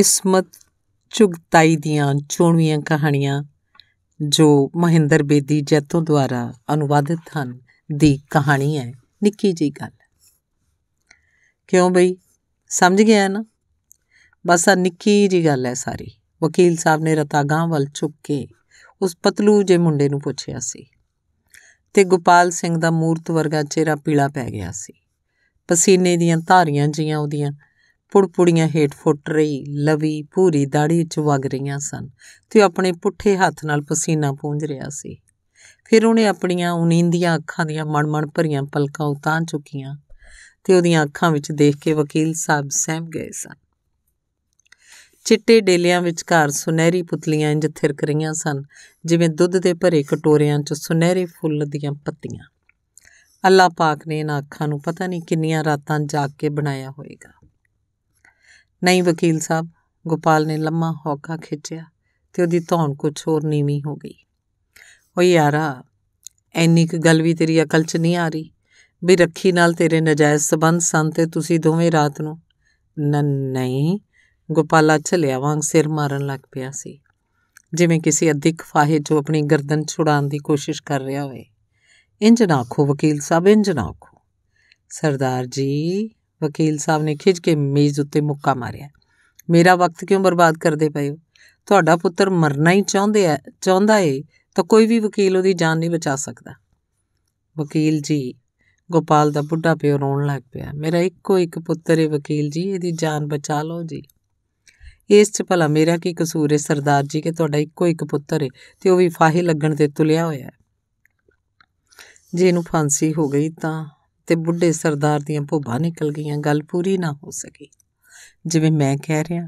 इस्मत चुगताई दियाँ चोणवीं कहानियाँ जो महिंदर बेदी जैतों द्वारा अनुवादित हैं दी कहानी है निक्की जी गल। क्यों बई समझ गया ना? बस आ निक्की जी गल है सारी। वकील साहब ने रतागां वाल चुक के उस पतलू जे मुंडे नूं पुछिया सी ते गोपाल सिंह दा मूर्त वर्गा चेहरा पीला पै गया सी। पसीने दियां धारियां जियां उहदियां पुड़पुड़ियां हेठ फुट रही लवी भूरी दाढ़ी च वग रही सन ते अपने पुठे हथ नाल पसीना पूंज रहा सी। फिर उन्हें अपनियां उनींदियां अखां दियां मणमण भरियां पलकां उतां चुकियां ते उहदियां अखां विच देख के वकील साहब सहम गए सन। चिट्टे डेलियां विचकार सुनहरी पुतलियां इंज थिरक रही सन जिवें दुध दे भरे कटोरियां च सुनहरे फुल दियां पत्तियां। अल्लाह पाक ने इन्हां अखां नूं पता नहीं किन्नियां रातां जाग के बनाया होएगा। नहीं वकील साहब, गोपाल ने लम्मा हौका खिंचिया तो उहदी धौन कुछ होर नीवी हो गई। ओ यारा, ऐनी क गल भी तेरी अकल च नहीं आ रही भी रखी नाल तेरे नजायज़ संबंध सन ते तुसीं दोवें रात नूं? नहीं, गोपाला झलिया वांग सिर मारन लग पिया सी जिवें किसी अधिक फाहे जो अपनी गर्दन छुड़ाउण दी कोशिश कर रहा होए। इंज ना आखो वकील साहब, इंज ना आखो सरदार जी। वकील साहब ने खिज के मेज़ उत्ते मुक्का मारिया। मेरा वक्त क्यों बर्बाद करते पे हो? तुहाडा पुत्र मरना ही चाहता है तो कोई भी वकील उहदी जान नहीं बचा सकता। वकील जी, गोपाल दा बुढ़ा प्यो रोण लग पिया। मेरा इक्को एक पुत्र है वकील जी, इहदी जान बचा लो जी। इस च भला मेरा की कसूर है सरदार जी कि तुहाडा इक्को एक पुत्र है तो वह भी फाहे लगण ते तुलिया होया। जे इहनूं फांसी हो गई तां ते बुढ़े सरदार दियां भुब्बां निकल गईयां, गल पूरी ना हो सकी। जिवें मैं कह रहा,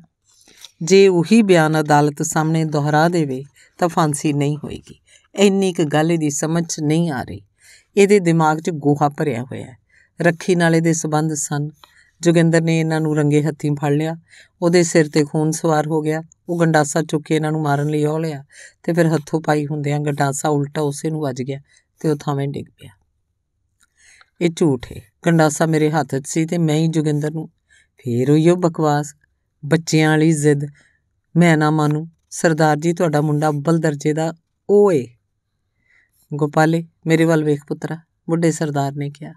जे उही बयान अदालत सामने दोहरा देवे तां फांसी नहीं होएगी। इन्नी क गल इहदी समझ नहीं आ रही। इहदे दिमाग 'च गोहा भरिया होया है। रखी नाल इहदे संबंध सन। जोगिंदर ने इन्हां नूं रंगे हत्थीं फड़ लिया, उहदे सिर ते खून सवार हो गया। ਉਹ ਗੰਡਾਸਾ ਚੁੱਕ ਕੇ ਇਹਨਾਂ ਨੂੰ ਮਾਰਨ ਲਈ ਉਹ ਲਿਆ ਤੇ ਫਿਰ ਹੱਥੋਂ ਪਾਈ ਹੁੰਦਿਆਂ ਗੰਡਾਸਾ ਉਲਟਾ ਉਸੇ ਨੂੰ ਵੱਜ ਗਿਆ ਤੇ ਉਹ ਥਾਵੇਂ ਡਿੱਗ ਪਿਆ। ਇਹ ਝੂਠ ਹੈ, ਗੰਡਾਸਾ ਮੇਰੇ ਹੱਥ 'ਚ ਸੀ ਤੇ ਮੈਂ ਹੀ ਜੋਗਿੰਦਰ ਨੂੰ। ਫਿਰ ਉਹੀ ਉਹ ਬਕਵਾਸ, ਬੱਚਿਆਂ ਵਾਲੀ ਜ਼ਿੱਦ। ਮੈਂ ਨਾ ਮਾਨੂੰ ਸਰਦਾਰ ਜੀ, ਤੁਹਾਡਾ ਮੁੰਡਾ ਅੱਬਲ ਦਰਜੇ ਦਾ ਉਹ ਏ। ਗੋਪਾਲੇ, ਮੇਰੇ ਵੱਲ ਵੇਖ ਪੁੱਤਰਾ, ਬੁੱਢੇ ਸਰਦਾਰ ਨੇ ਕਿਹਾ।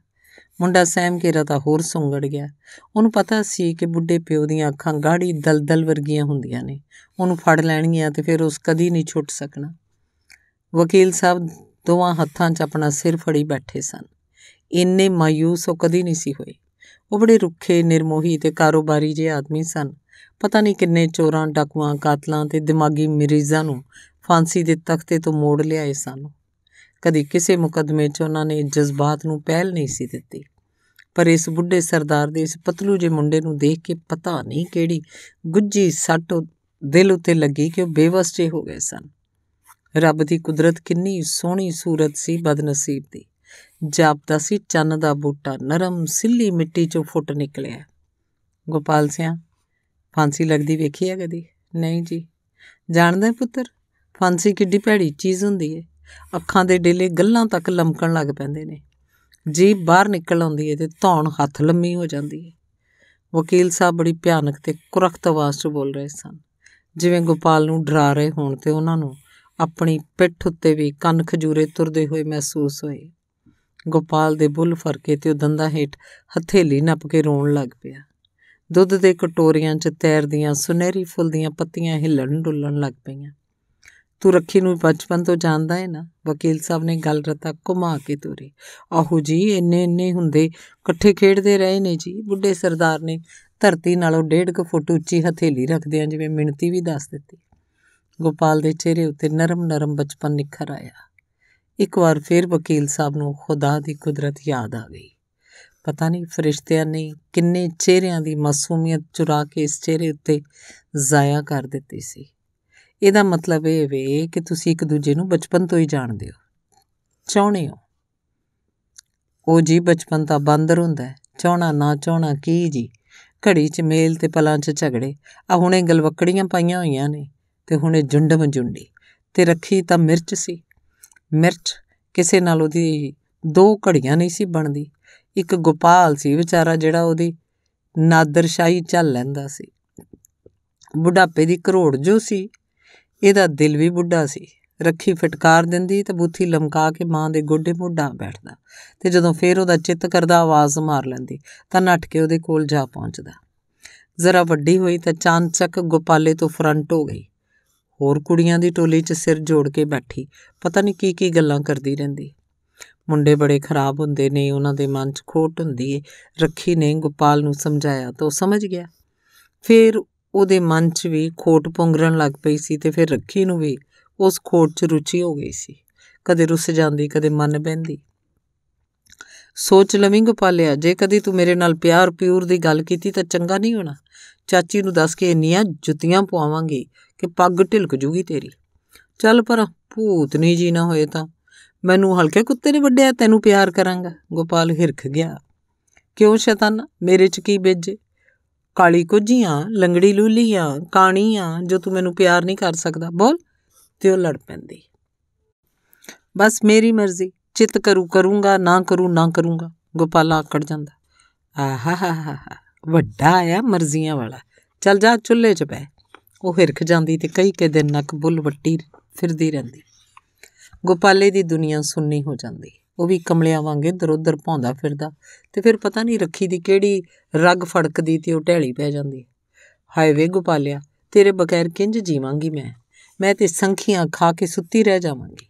ਮੁੰਡਾ ਸਹਿਮ ਕੇ ਰਤਾ ਹੋਰ ਸੁੰਗੜ ਗਿਆ। ਉਹਨੂੰ ਪਤਾ ਸੀ ਕਿ ਬੁੱਢੇ ਪਿਓ ਦੀਆਂ ਅੱਖਾਂ ਗਾੜੀ ਦਲਦਲ ਵਰਗੀਆਂ ਹੁੰਦੀਆਂ ਨੇ, ਉਹਨੂੰ ਫੜ ਲੈਣਗੀਆਂ ਤੇ ਫਿਰ ਉਸ ਕਦੀ ਨਹੀਂ ਛੁੱਟ ਸਕਣਾ। ਵਕੀਲ ਸਾਹਿਬ ਦੋਵਾਂ ਹੱਥਾਂ 'ਚ ਆਪਣਾ ਸਿਰ ਫੜੀ ਬੈਠੇ ਸਨ। इन्ने मायूस वो कदी नहीं सी होए। वह बड़े रुखे निर्मोही ते कारोबारी जे आदमी सन। पता नहीं किन्ने चोरां डाकुआं कातलां ते दिमागी मरीजां नूं फांसी दे तख्ते तो मोड़ लिआए सन। कदी किसी मुकदमे 'च उन्हां ने जज्बात नूं पहल नहीं सी दित्ती, पर इस बुढ़े सरदार दे इस पतलू जे मुंडे नूं देख के पता नहीं किहड़ी गुज्जी सट दिल उत्ते लगी कि वह बेवस जे हो गए सन। रब दी कुदरत किन्नी सोहणी सूरत सी बदनसीब दी। जापदा सी चन्न दा बूटा, नरम सिल्ली मिट्टी चों फुट निकलिया। गोपाल सिंह, फांसी लगदी वेखी है कदी? नहीं जी। जाणदा पुत्तर, फांसी किड्डी भैड़ी चीज़ हुंदी है। अखां दे डेले गल्लां तक लमकण लग पैंदे ने, जीभ बाहर निकल आउंदी है ते धौण हत्थ लम्मी हो जांदी है। वकील साहब बड़ी भयानक ते कुरख्त आवाज़ 'च बोल रहे सन जिवें गोपाल नूं डरा रहे होण ते उहनां नूं अपनी पिठ उत्ते भी कंन खजूरे तुरदे होए महसूस होए। गोपाल दे बुल फरके ते दंदा हेठ हथेली नप के रोण लग पिया। दुध दे कटोरियां च तैरदियां सुनहरी फुल दियां पत्तियां हिलण डुलण लग पईयां। तू रखी नूं बचपन तो जानदा है ना? वकील साहब ने गल रता घुमा के तोरी। आहो जी, इन्ने इन्ने हुंदे कट्ठे खेडदे रहे ने जी। बुढ़े सरदार ने धरती नालों 1.5 फुट उच्ची हथेली रखदियां जिवें मिणती भी दस दित्ती। गोपाल दे चेहरे उत्ते नरम नरम बचपन निखर आया। एक बार फिर वकील साहब नूं खुदा दी कुदरत याद आ गई। पता नहीं फरिश्तियां ने किन्ने चेहरियां दी मासूमियत चुरा के इस चेहरे उत्ते जाया कर दित्ती सी। इहदा मतलब यह वे कि तुसीं एक दूजे नूं बचपन तो ही जाणदे हो, चाहुंदे हो। ओ जी, बचपन तां बांदर हुंदा है, चाहना ना चाहना की जी। घड़ी च मेल ते पलां च झगड़े। आ हुणे गलवकड़ियां पाईयां होईयां ने ते हुणे जुंड मजुंडी। ते रखी तां मिर्च सी। मिर्च किसी नाल उहदी 2 घड़ियां नहीं सी बनदी। एक गोपाल सी बेचारा जिहड़ा उहदी नादरशाही झल लैंदा सी। बुढ़ापे की घरोड़ जो सी एदा दिल भी बुढ़ा सी। रखी फटकार दिंदी तो बूथी लमका के माँ के गोडे मोढ़ा बैठता तो जदों फिर वह चित करदा आवाज़ मार लैंदी तो नट के उहदे कोल जा पहुँचता। जरा वड्डी हुई तो चानचक गोपाले तो फ्रंट हो गई। होर कुड़ियां दी टोली च सिर जोड़ के बैठी पता नहीं की की गल्लां करदी रहिंदी। मुंडे बड़े खराब हुंदे ने, उन्हां दे मन च खोट हुंदी है। रखी ने गोपाल नूं समझाया तो समझ गया, फिर उहदे मन च भी खोट पुंगरन लग पई सी ते फिर रखी नूं भी उस खोट च रुचि हो गई सी। कदे रुस जांदी कदे मन बहंदी। सोच लवीं गोपालिया, जे कदी तू मेरे नाल प्यार प्यूर दी गल कीती तां चंगा नहीं होना। चाची नूं दस के इन्नियां जुत्तियां पवावांगी कि पग ढिलक जूगी तेरी। चल पर भूत नहीं जीना होए तां मैनू हल्के कुत्ते ने वड्डिया, तैनूं प्यार करांगा। गोपाल हिरख गया, क्यों शैताना मेरे च की बेजे, काली कुझियां लंगड़ी लूलियां काणियां जो तू मैनू प्यार नहीं कर सकदा। बोल ते लड़ पैंदी। बस मेरी मर्जी, चित करू करूँगा ना करूँ ना करूँगा। गोपाला आकड़ जाता, आहा हा हा हा वड्डा आया मर्जियां वाला, चल जा चुल्हे च पै। वह हिरख जाती तो कई के दिन नक बुल वट्टी फिरती रहिंदी। गोपाले की दुनिया सुन्नी हो जाती। वह भी कमलिया वांग इधर उधर भौंदा फिरदा तो फिर पता नहीं रखी दी केड़ी रग फड़कदी तो वह ढैली पै जाती। हाय वे गोपालिया, तेरे बगैर किंज जीवांगी मैं तो संखियाँ खा के सुत्ती रह जावांगी।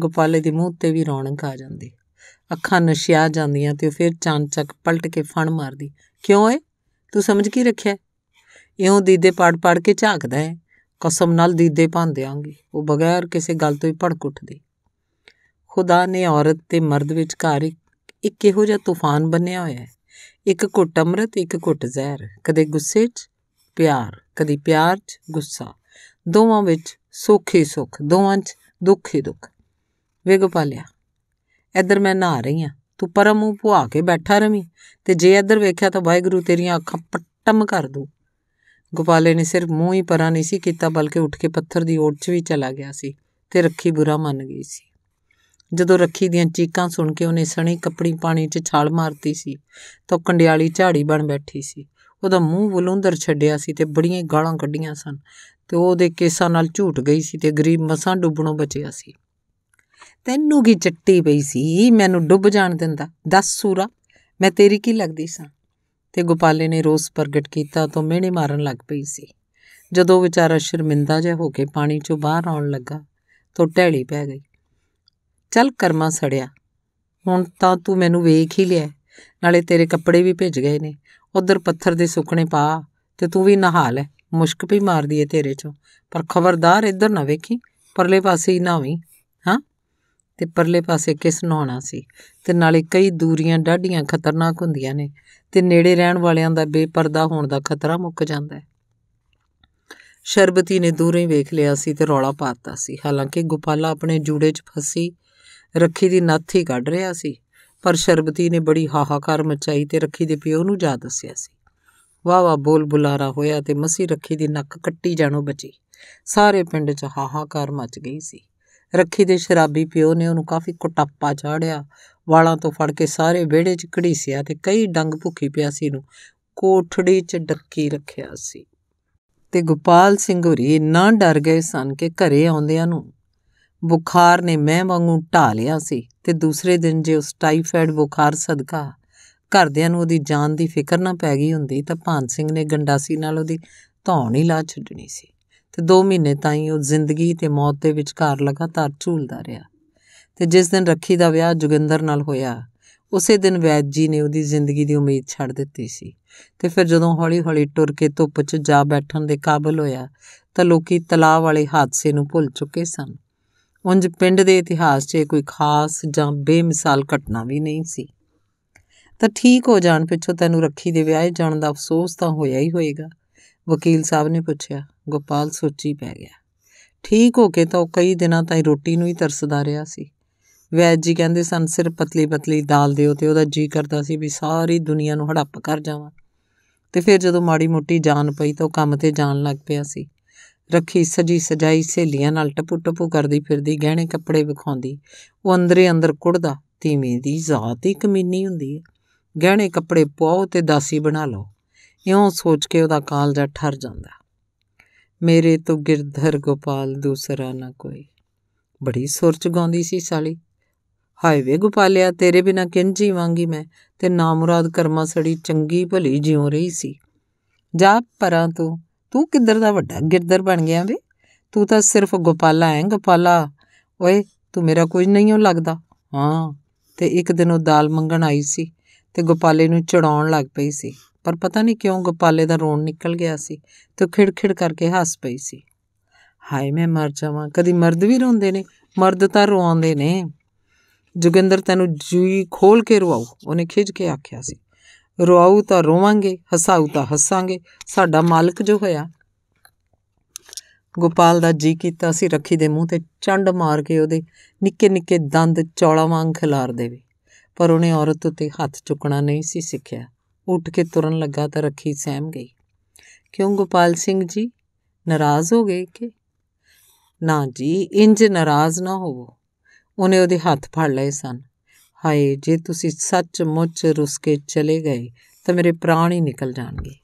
गोपाले के मूँह ते भी रौनक आ जाती। अखां नशिया जांदियां ते फिर चानचक पलट के फण मारदी, क्यों है तू समझ की रखिया, इहों दीदे पाड़ पाड़ के झाकदा है, कसम नाल दीदे भन देंगी। वह बगैर किसी गल तो ही भड़क उठदी। खुदा ने औरत ते मर्द विचकार एक इहो जिहा तूफान बनिया होया है, एक घुट अमृत एक घुट जहर। कदे गुस्से च प्यार, कदी प्यार च गुस्सा, दोवां विच सुख ही सुख, दोवां च दुख ही दुख। वे गोपालिया इधर मैं नहा रही हाँ, तू परम मूँह भुआ के बैठा रवीं ते जे इधर वेख्या तो वाहगुरू तेरिया अखां पट्टम कर दू। गोपाले ने सिर्फ मूँह ही परा नहीं सी कीता, बल्कि उठ के पत्थर की ओट च भी चला गया सी ते रखी बुरा मन गई सी। जदों रखी दीआं चीकां सुन के उन्हें सणी कपड़ी पानी च छाल मारती सी तो कंडियाली झाड़ी बन बैठी सी। उहदा मूँह वलूंधर छड्डिया सी ते बड़ियां गालां कड्डियां सन ते उहदे केसां नाल झूट गई सी ते गरीब मसां डुब्बणों बचिया सी। तैनूं की चट्टी पई सी मैनूं डुब जाण दिंदा, दस सूरा मैं तेरी की लगदी सां। ते गोपाले ने रोस प्रगट कीता तो मिहणे मारन लग पई सी। जदों विचारा शर्मिंदा जिहा हो के पानी चों बाहर आउण लगा तो ढैली पै गई। चल कर्मा सड़िया, हुण तां तू मैनूं वेख ही लिया, नाले तेरे कपड़े भी भिज गए ने, उधर पत्थर दे सुकणे पा ते तू भी नहा लै। मुश्क भी मारदी है तेरे चों, पर खबरदार इधर ना वेखी, परले पासे ही नहावी। हाँ ते परले पासे किस नहाउणा सी ते नाले कई दूरियां डाढ़ियां खतरनाक हुंदियां ने ते नेड़े रहण वालियां दा बेपर्दा होण दा खतरा मुक जांदा है। शरबती ने दूरों ही वेख लिया सी ते रौला पाता सी। हालांकि गोपाला अपने जूड़े च फसी रखी दी नाथी कढ रहा सी, पर शरबती ने बड़ी हाहाकार मचाई ते रखी दे पिओ नूं जा दस्सिया सी। वाह वाह बोल बुलारा होया ते मसी रखी दी नक्क कट्टी जाणों बची। सारे पिंड च हाहाकार मच गई सी। रखी दे शराबी प्यो ने उन्होंने काफ़ी कुटापा चाढ़िया, वालों तो फड़ के सारे विहड़े च घड़ीसिया ते कई डंग भुखी प्यासी नूं कोठड़ी च डक्की रखिया सी। ते गोपाल सिंह होरी इन्ना डर गए सन कि घरे आउंदियां नूं बुखार ने मैं वांगू ढा लिया सी ते दूसरे दिन जे उस टाइफाइड बुखार सदका घरदियां नूं उहदी जान की फिक्र ना पै गई हुंदी तां भान सिंह ने गंडासी नाल उहदी धौण ही ला छड्डणी सी। ते 2 महीने ताईं वो जिंदगी ते मौत के विचकार लगातार झूलदा रहा। तो जिस दिन रखी दा विआह जोगिंदर नाल होया उसे दिन वैद जी ने उहदी जिंदगी दी उम्मीद छड़ दित्ती सी। ते फिर जदों हौली हौली टुर के धुप्प च जा बैठण दे काबल होया तां लोकी तलाव वाले हादसे नूं भुल चुके सन। उंज पिंड दे इतिहास 'च कोई खास जां बेमिसाल घटना भी नहीं सी। तां ठीक हो जाण पिछों तैनूं रखी दे विआह जाण दा अफसोस तां होया ही होएगा, वकील साहब ने पूछया। गोपाल सोची पै गया। ठीक होके तो कई दिनों ताईं रोटी नूं ही तरसदा रहा सी। वैद जी कहंदे सन सिर्फ पतली पतली दाल दिओ ते उहदा जी करदा सी भी सारी दुनिया नूं हड़प कर जावां। ते फिर जदों माड़ी मोटी जान पई तो काम ते जाण लग पिया सी। रखी सजी सजाई सहेलियां नाल टपू टपू करदी फिरदी, गहणे कपड़े विखाउंदी। वो अंदरे अंदर कुड़दा तीवें दी ज़ात ही कमीनी हुंदी है, गहणे कपड़े पाओ ते दासी बना लो। इउं सोच के उहदा कालजा ठर जांदा। मेरे तो गिरधर गोपाल दूसरा ना कोई। बड़ी सुर चुगाउंदी सी साली। हाय वे गोपालिया, तेरे बिना किन जीवांगी मैं, ते नामुराद कर्मा सड़ी चंगी भली जियों रही सी। जा परां तू किधर दा वड्डा गिरधर बन गया वे, तू तो सिर्फ गोपाला है गोपाला। ओए तू मेरा कुछ नहीं हो लगदा। हाँ, तो एक दिन वो दाल मंगण आई सी ते गोपाले नूं चढ़ाउण लग पई सी, पर पता नहीं क्यों गोपाले दा रोण निकल गया सी ते खिड़खिड़ करके हस पई सी। हाय मैं मर जावां, कदी मर्द भी रोंदे ने, मर्द तां रोंदे ने। जोगिंदर तैनूं जी खोल के रुआऊ, उन्हें खिज के आख्या सी। रुआऊ तां रोवांगे, हसाऊ तां हसांगे, साडा मालिक जो होया। गोपाल दा जी कीता सी रखी दे मूँह ते चंड मार के उहदे निक्के निक्के दंद चौला वांग खिलार देवे, पर उन्हें औरत उत्ते हथ चुकना नहीं सी सिख्या। उठ के तुरन लगा तो रखी सहम गई। क्यों गोपाल सिंह जी नाराज़ हो गए कि? ना जी, इंज नाराज़ ना होवो। उन्हें उहदे हथ फड़ लए सन। हाय जे तुसी सचमुच रुस के चले गए तो मेरे प्राण ही निकल जाणगे।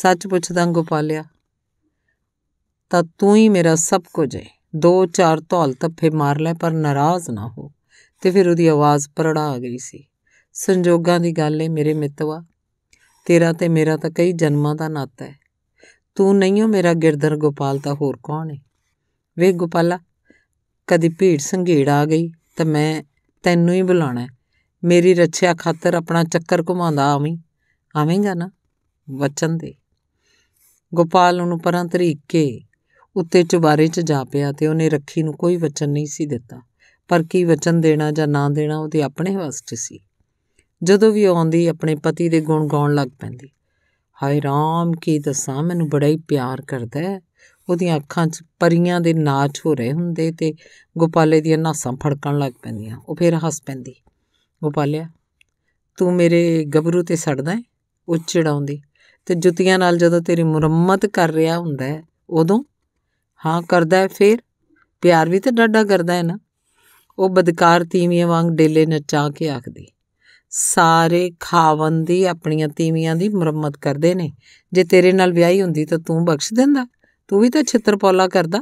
सच पुछदा गोपालिया, तो तू ही मेरा सब कुछ है। दो चार धौल धप्फे मार लै पर नाराज़ ना हो। तो फिर उसकी आवाज़ भरड़ा आ गई सी। संजोगों की गल है मेरे मितवा, तेरा तो मेरा तो कई जन्मां का नाता है। तू नहीं हो मेरा गिरधर गोपाल तो होर कौन है? वे गोपाला, कदी भीड़ संघेड़ आ गई तो मैं तैनूं ही बुलाना है। मेरी रक्षा खातर अपना चक्कर घुमांदा आवेंगा ना? वचन दे। गोपाल उन्होंने परां धरीक के उत्ते चुबारे च जा पिया ते उन्हें रखी नूं कोई वचन नहीं सी दिता, पर की वचन देना जां ना देना उहदे अपने वस च सी। जदों भी आउंदी अपने पति दे गुण गाउण लग पैंदी। हाय राम की दसां, मैनूं बड़ा ही प्यार करदा है। उहदीआं अखां च परियां दे नाच हो रहे हुंदे ते गोपाले दीआं नासां फड़कण लग पैंदियां। उह फिर हस पैंदी। गोपालिया तू मेरे गभरू ते सड़दा है? उह चिड़ाउंदी। ते जुतियां नाल जदों तेरी मुरम्मत कर रहा हुंदा है उदों? हाँ करदा है, फिर प्यार भी तो डाडा करदा है ना। वो बदकार तीवियां वांग डेले नचा के आखदी, सारे खावन दी अपनियां तीवियां दी मुरम्मत करदे ने। जे तेरे नाल विआही हुंदी तो तू बख्श दिंदा? तू भी तो छित्तरपौला करदा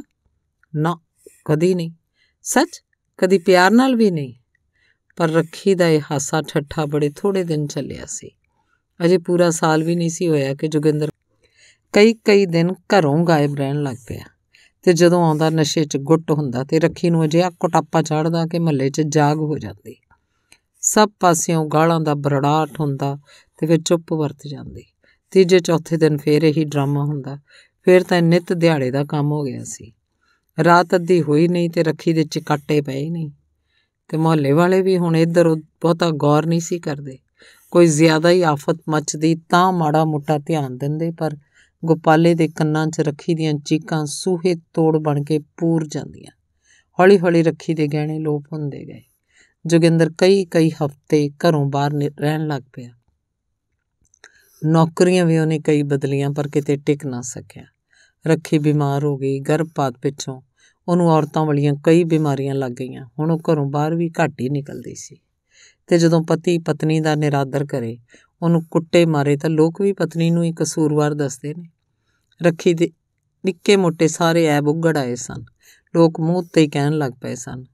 ना? कदी नहीं, सच कदी प्यार नाल भी नहीं। पर रखी दा इह हासा ठट्ठा बड़े थोड़े दिन चलिया सी। अजे पूरा साल भी नहीं सी होया कि जोगिंदर कई कई दिन घरों गायब रहन लग पिया। तो जदों आउंदा नशे च गुट हुंदा ते रखी नूं अजिहा कोटापा चढ़दा कि महल्ले च जाग हो जाती। सब पासियों गालां दा बरड़ाट हुंदा ते फिर चुप वरत जांदी। तीजे चौथे दिन फिर यही ड्रामा हुंदा। फिर तां नित दिहाड़े दा काम हो गया सी। रात अद्धी होई नहीं ते रखी दे चिकाटे पए नहीं। ते महल्ले वाले भी हुण इधर बहुता गौर नहीं सी करदे। कोई ज़्यादा ही आफत मचदी तां माड़ा मोटा ध्यान दिंदे, पर गोपाले दे कन्नां च रखी दीआं चीकां सूहे तोड़ बन के पूर जांदियां। हौली हौली रखी दे गहणे लोप हुंदे गए। जोगिंदर कई कई हफ्ते घरों बाहर रहन लग पिया। नौकरियां भी उहने कई बदलियां पर किते टिक ना सकिया। रखी बीमार हो गई। गर्भपात पिछों उहनूं औरतां वालियां कई बीमारियां लग गईआं। हुण उह घरों बाहर भी घट ही निकलदी सी। ते जदों पति पत्नी का निरादर करे, उन्होंने कुट्टे मारे तो लोग भी पत्नी नूं ही कसूरवार दसदे ने। रखी दे निक्के मोटे सारे ऐब उगड़ आए सन। लोग मूँह ते ही कहन लग पए सन।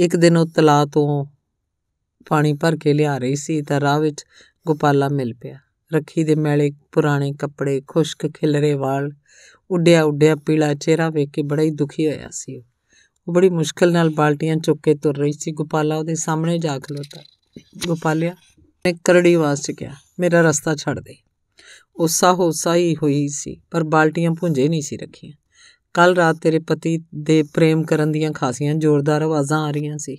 एक दिन वो तलाब तो पानी भर के लिया रही सी तां राह विच गोपाला मिल पिया। रखी दे मैले पुराने कपड़े, खुश्क खिलरे वाल, उड्या उड्या पीला चेहरा वेख के बड़ा ही दुखी होया सी। वह बड़ी मुश्किल नाल बाल्टियां चुक के तुर रही सी। गोपाला उहदे सामने जा खलोता। गोपालिया ने करड़ी आवाज़ च कहा, मेरा रास्ता छड़ दे। उसा हो साई हुई सी पर बाल्टियां भुंजे नहीं सी रखियां। कल रात तेरे पति दे प्रेम करन दियां खासियां जोरदार आवाज़ां आ रही सी।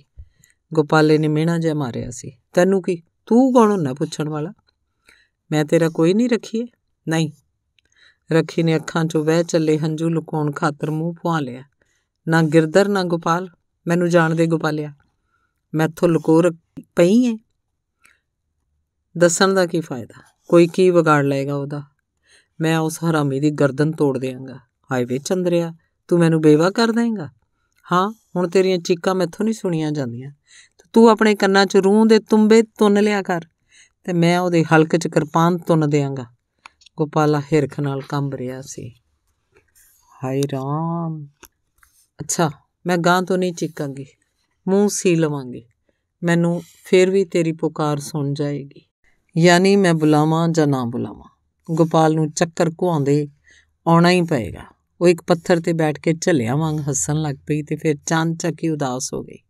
गोपाले ने मिहणा जिहा मारिया सी। तैनूं की, तू कौन हुंदा पुछण वाला? मैं तेरा कोई नहीं रखीए। नहीं। रखी ने अखां चों वह चले हंझू लुकाउण खातर मूँह पुआ लिया। ना गिरधर ना गोपाल, मैनूं जाण दे गोपालिया। मैथों लुको पई है। दसन का की फायदा, कोई की बिगाड़ लेगा वह? मैं उस हरामी की गर्दन तोड़ देंगा। हाय वे चंद्रिया, तू मैनू बेवा कर देगा? हाँ, हुण तेरिया चीकां मैथों नहीं सुनिया जांदियां। तू अपने कन्ना च रूह दे तुम्बे तुन लिया कर ते मैं उहदे हलक च कृपान तुन देंगा। गोपाला हिरख नाल कंब रिहा सी। हाय राम। अच्छा मैं गां तो नहीं चिकांगी, मुँह सी लवांगी, मैनू फिर भी तेरी पुकार सुन जाएगी। यानी मैं बुलावां जा ना बुलावां, गोपाल नू चक्कर घुआंदे आना ही पएगा। वो एक पत्थर ते बैठ के झलिया वांग हसन लग पई ते फिर चानचक ही उदास हो गई।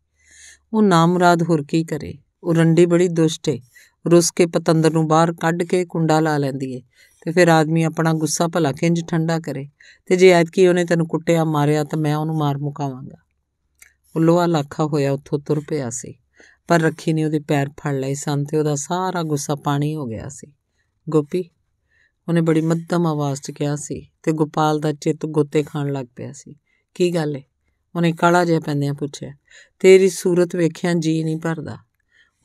वो नामराद होर की करे, वो रंडी बड़ी दुष्ट है, रुस के पतंदर नू बाहर कढ़ के कुंडा ला लैंदी है ते फिर आदमी अपना गुस्सा भला किंज ठंडा करे। ते जे ऐतकी उन्हें तैनू कुटिया मारिया तो मैं उन्होंने मार मुकावांगा। वो लोहा लाखा होया उत्थों तुर पिया सी, पर रखी ने उहदे पैर फड़ लए सन ते उहदा सारा गुस्सा पानी हो गया सी। गोपी, उन्हें बड़ी मध्यम आवाज़ च कहा सी ते गोपाल दा चित गोते खाण लग पिया सी। की गल है? उन्हें काला जिहा पैंदियां पुछया। तेरी सूरत वेखिया जी नहीं भरदा।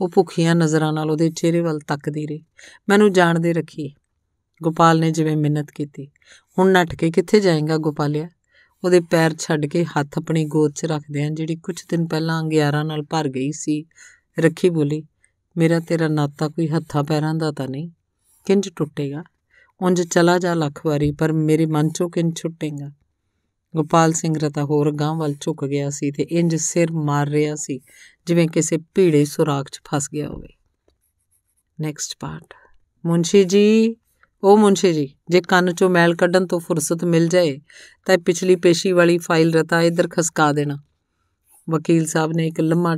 वो भुखिया नज़रां नाल उहदे चेहरे वल तकदी रही। मैनू जाणदे रखी, गोपाल ने जिवें मिन्नत की। हुण नट के कित्थे जाएगा गोपालिया? ਉਹਦੇ ਪੈਰ ਛੱਡ ਕੇ ਹੱਥ ਆਪਣੀ ਗੋਦ 'ਚ ਰੱਖਦਿਆਂ ਜਿਹੜੀ ਕੁਛ ਦਿਨ ਪਹਿਲਾਂ ਅੰਗਿਆਰਾਂ ਨਾਲ ਭਰ ਗਈ ਸੀ, ਰੱਖੀ ਬੋਲੀ, ਮੇਰਾ ਤੇਰਾ ਨਾਤਾ ਕੋਈ ਹੱਥਾਂ ਪੈਰਾਂ ਦਾ ਤਾਂ ਨਹੀਂ, ਕਿੰਝ ਟੁੱਟੇਗਾ? ਉਂਝ ਚਲਾ ਜਾ ਲੱਖ ਵਾਰੀ, ਪਰ ਮੇਰੇ ਮਨ 'ਚੋਂ ਕਿੰਝ ਛੁੱਟੇਗਾ? ਗੋਪਾਲ ਸਿੰਘ ਰਤਾ ਹੋਰ ਗਾਂਹ ਵੱਲ ਝੁਕ ਗਿਆ ਸੀ ਅਤੇ ਇੰਝ ਸਿਰ ਮਾਰ ਰਿਹਾ ਸੀ ਜਿਵੇਂ ਕਿਸੇ ਭੀੜੇ ਸੁਰਾਖ 'ਚ ਫਸ ਗਿਆ ਹੋਵੇ। Next part. ਮੁੰਸ਼ੀ ਜੀ, ओ मुंशी जी, जे कान चो मैल कढ़न तो फुरसत मिल जाए तो पिछली पेशी वाली फाइल रता इधर खसका देना। वकील साहब ने एक लम्मा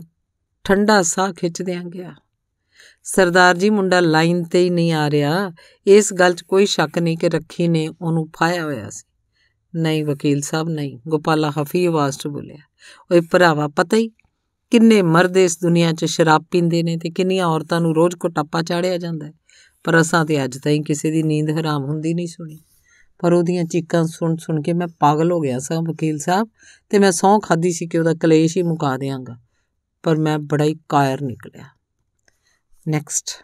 ठंडा साह खिंचद्या गया। सरदार जी, मुंडा लाइन ते ही नहीं आ रहा, इस गल च कोई शक नहीं कि रखी ने ओनू फाया होया सी। नहीं वकील साहब नहीं, गोपाला हफी आवाज़ च बोलिया। ओए भरावा, पता ही किन्ने मर्द इस दुनिया च शराब पींदे ने ते किन्नियां औरतां नू रोज़ कोटापा चाढ़िया जांदा है, पर असां ते अज ताईं किसी दी नींद हराम हुंदी नहीं सुनी। पर उहदियां चीकां सुन सुन के मैं पागल हो गया सां वकील साहब, ते मैं सौं खाधी सी कि उहदा कलेश ही मुका देंगा, पर मैं बड़ा ही कायर निकलिया। नैक्सट।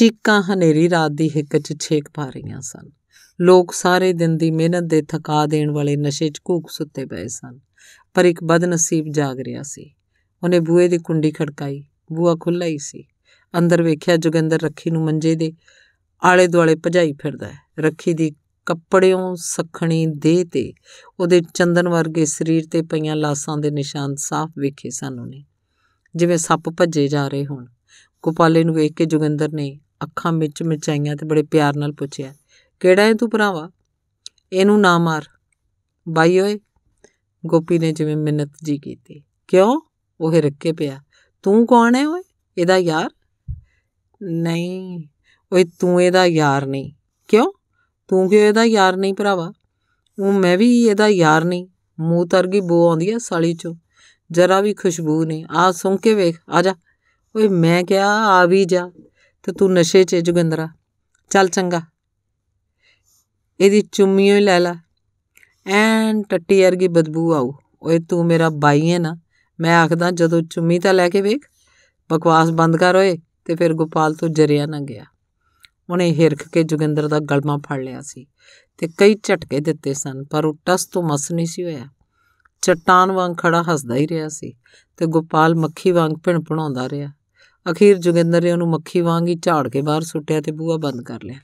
चीकां हनेरी रात दी हिक च छेक पा रहीआं सन। लोग सारे दिन दी मेहनत दे थका देण वाले नशे च घूक सुत्ते पए सन, पर एक बदनसीब जाग रिहा सी। उहने बूहे दी कुंडी खड़काई, बूहा खुल्ला ही सी। अंदर वेख्या, जोगिंदर रखी नूं मंजे दे आले दुआले भजाई फिरदा है। रखी दी कपड़ियों सखणी देह ते उहदे चंदन वर्गे शरीर ते पईआं लासां दे निशान साफ वेखे सन, उहने जिवें सप भजे जा रहे होण। गोपाले नूं वेख के जोगिंदर ने अखां मिच मिचाईआं ते बड़े प्यार नाल पुछया, किहड़ा है तूं भरावा? इहनूं ना मार बाई ओए। गोपी ने जिवें मिन्नत जी कीती। क्यों? ओह हिरके पिया। तूं कौण है ओए? इहदा यार? नहीं ओए, तू एदा यार नहीं। क्यों? तू क्यों एदा यार नहीं भरावा? हूँ मैं भी एदा यार नहीं। मूँह तरगी बो आंदी है साली चो, जरा भी खुशबू नहीं। आ सुंघ के वेख, आ जा। ओए मैं क्या आ भी जा तो तू नशे चे जोगिंदरा। चल चंगा, एदी चुम्मियों लै ला, एन टट्टी अर्गी बदबू आऊ। ओए तू मेरा बाई है ना, मैं आखदा जदों चुम्मी तां लै के वेख। बकवास बंद कर ओए। तो फिर गोपाल तो जरिया ना गया। उन्हें हिरख के जोगिंदर का गलमा फड़ लिया सी ते कई झटके दिते सन, पर वह टस तो मस नहीं सी होया। चट्टान वांग खड़ा हसदा ही रहा सी ते गोपाल मक्खी वांग भिण भुणाउंदा रहा। अखीर जोगिंदर ने उन्होंने मक्खी वांग ही झाड़ के बाहर सुटिया ते बूहा बंद कर लिया।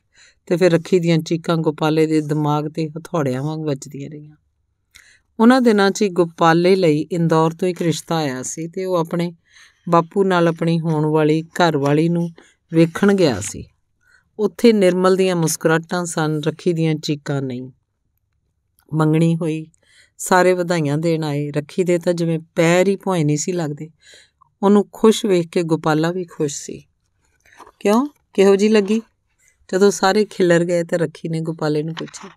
तो फिर रखी दीआं चीकां गोपाले दे दिमाग ते हथौड़ियां वांग वजदियां रहियां। उन्होंने दिनों च ही गोपाले लई इंदौर तो एक रिश्ता आया सी ते वो अपने बापू नाल अपनी होण वाली घरवाली नूं वेखण गया सी। उत्थे निर्मल दीआं मुस्कुराटां सन, रखी दीआं चीकां नहीं। मंगणी होई, सारे वधाईआं देण आए। रखी दे तां जिवें पैर ही भोए नहीं सी लगदे। उहनूं खुश वेख के गोपाला भी खुश सी। क्यों, किहो जी लगी? जदों सारे खिलर गए तां रखी ने गोपाले नूं पुछिआ,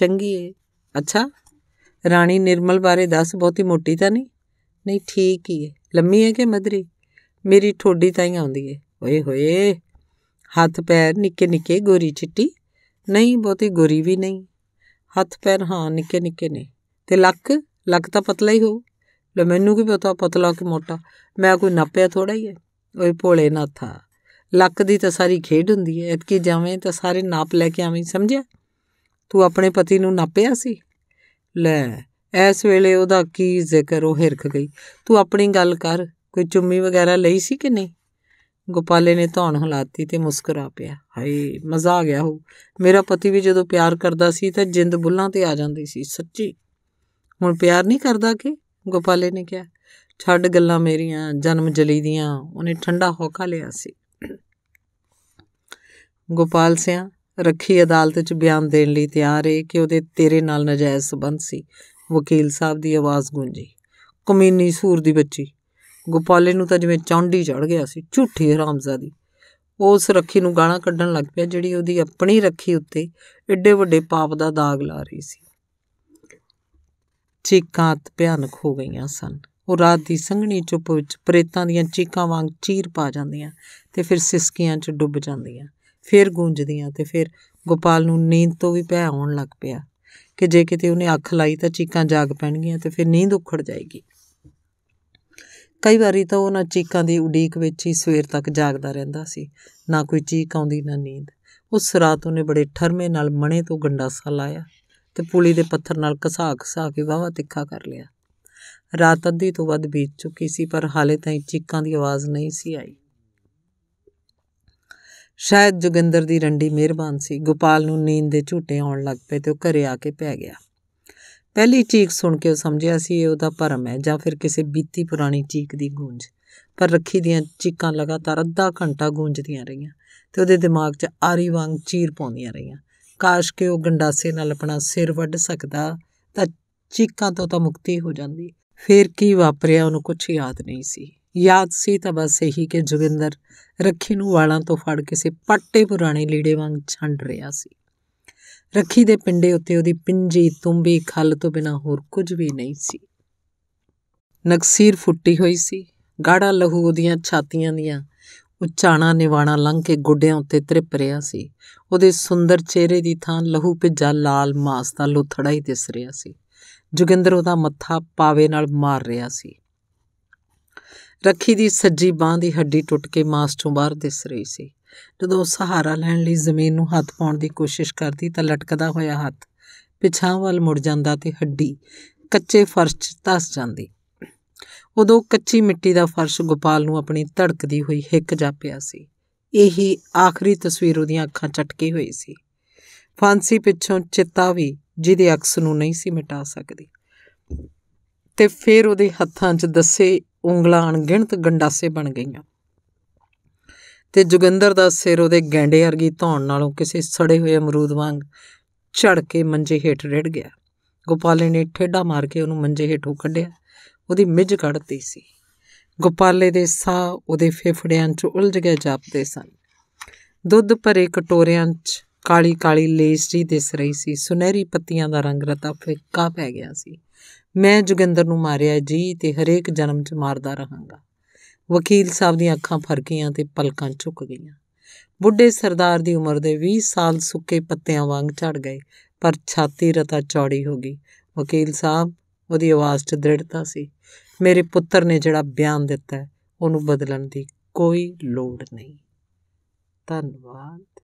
चंगी है? अच्छा, राणी निर्मल बारे दस, बहुती मोटी तां नहीं? नहीं, ठीक ही है। लम्मी है कि मधरी? मेरी ठोडी ताईं आउंदी है। ओए होए, हथ पैर निके निके, गोरी चिट्टी? नहीं, बहुती गोरी भी नहीं। हथ पैर हाँ निके निके ने। ते लक? लक तां पतला ही हो। लो मैनू की पता पतला कि मोटा, मैं कोई नापिया थोड़ा ही है। ओए भोले नाथा, लक दी तां सारी खेड हुंदी है। इतकी जावें तां सारे नाप लैके आवें, समझिआ? तूं अपने पति नूं नापिआ सी? लै इस वेले उहदा की जिक्र? वो हिरख गई। तू अपनी गल कर, कोई चुम्मी वगैरह लई सी कि नहीं? गोपाले ने धौन हिलाती ते मुस्करा पिया। हाय मज़ा आ गया हो, मेरा पति भी जदों प्यार करदा सी तां जिंद बुल्लां ते आ जांदी सी, सच्ची हुण प्यार नहीं करदा कि? गोपाले ने कहा। छड्ड गल्लां मेरियां जन्म जली दियां, उन्हें ठंडा हौका लिया सी। गोपाल सिया रखी अदालत च बयान देण लई तैयार है कि उहदे तेरे नाल नजायज़ संबंध सी। वकील साहब की आवाज़ गूंजी, कमीनी सूर दी बच्ची। गोपाले नूं तां जिवें चौंडी चढ़ गया सी। झूठी हरामजादी उस रखी नूं गालां कड्ढण लग पिया जिहड़ी उहदी अपनी रखी उत्ते एडे वड्डे पाप दा दाग ला रही सी। चीकां भयानक हो गईयां सन। उह रात दी संघणी चुप विच प्रेतां दीयां चीकां वांग चीर पा जांदियां ते फिर सिसकियां च डुब जांदियां, फिर गूंजदियां ते फिर गोपाल नूं नींद तो भी भै आउण लग पिया कि जे किते उहने अख लाई तां चीकां जाग पैणगीयां ते फिर नींद उखड़ जाएगी। कई बारी तो उन्हां चीकां दी उडीक विच ही सवेर तक जागदा रहिंदा सी। ना कोई चीक आउंदी ना नींद। उस रात उन्हें बड़े ठरमे नाल मणे तो गंडासा लाया ते पुली दे पत्थर नाल घसा घसा के वाहवा तिखा कर लिया। रात अद्धी तो वध बीत चुकी सी पर हाले ताईं चीकां दी आवाज़ नहीं सी आई। शायद जोगिंदर दी रंडी मेहरबान सी। गोपाल नूं नींद दे झूटे आउण लग पए ते घरे आके पै गया। पहली चीक सुन के समझिया सी उहदा भरम है जां फिर किसी बीती पुरानी चीक दी गूंज, पर रखी दियां चीकां लगातार अद्धा घंटा गूंजदियां रहियां ते उहदे दिमाग 'च आरी वांग चीर पाउंदियां रहियां। काश कि उह गंडासे नाल अपना सिर वड्ढ सकदा तां चीकां तो तां मुक्ति हो जांदी। फिर की वापरिया उहनूं कुछ याद नहीं सी। याद सी तां बस इही कि जोगिंदर रखी नूं वालां तो फड़ किसी पट्टे पुराणे लीड़े वांग छंड रिहा सी। रखी दे पिंडे उत्ते उहदी पिंजी तुम्बी खल तो बिना होर कुछ भी नहीं सी। नकसीर फुट्टी हुई सी। गाढ़ा लहू उहदियां छातियां दियां उचाणा निवाणा लंघ के गोड्यां उत्ते त्रिप रिहा सी। उहदे सुंदर चेहरे दी थां लहू भिज्जा लाल मास दा लोथड़ा ही दिस रिहा सी। जोगिंदर उहदा मत्था पावे नाल मार रिहा सी। रखी दी सज्जी बांह दी हड्डी टुट के मास चों बाहर दिस रही सी। जदों सहारा लैण लई जमीन नूं हथ पाउण दी कोशिश करदी तां लटकदा होया हथ पिछां वल मुड़ जांदा ते हड्डी कच्चे फर्श 'ਚ धस जांदी। उदों कच्ची मिट्टी दा फर्श गोपाल नूं अपनी धड़कदी होई हिक जापिया सी। इही आखरी तस्वीर उहदीआं अखां चटकी होई सी। फांसी पिछों चिता भी जिहदे अक्स नूं नहीं सी मिटा सकदी। ते फिर उहदे हत्थां 'ਚ दस्से ਉਂਗਲਾਂ अणगिणत गंडासे बन गईआं ते जोगिंदर दा सिर उहदे गैंडे वर्गी धौण नालों किसी सड़े हुए अमरूद वांग झड़ के मंजे हेठ रिड़ गया। गोपाले ने ठेडा मार के उहनूं मंजे हेठों कढिया। उहदी मिज कढती सी। गोपाले दे साह उहदे फेफड़ियां 'ਚ उलझ गए जापदे सन। दुद्ध भरे कटोरियां 'ਚ Kali Kali less ji this रही सी। सुनहरी पत्तियां दा रंग रता फिक्का पै गया सी। मैं जोगिंदर नूं मारिया जी ते हरेक जन्म 'ਚ मारदा रहांगा। वकील साहब दी अखां फरकियां ते पलकां झुक गईयां। बुढ़े सरदार दी उम्र दे 20 साल सुके पत्तियां वांग झड़ गए पर छाती रता चौड़ी हो गई। वकील साहब, उहदी आवाज़ 'ਚ दृढ़ता सी, मेरे पुत्र ने जिहड़ा बयान दिता है उहनूं बदलण दी कोई लोड़ नहीं। धन्नवाद।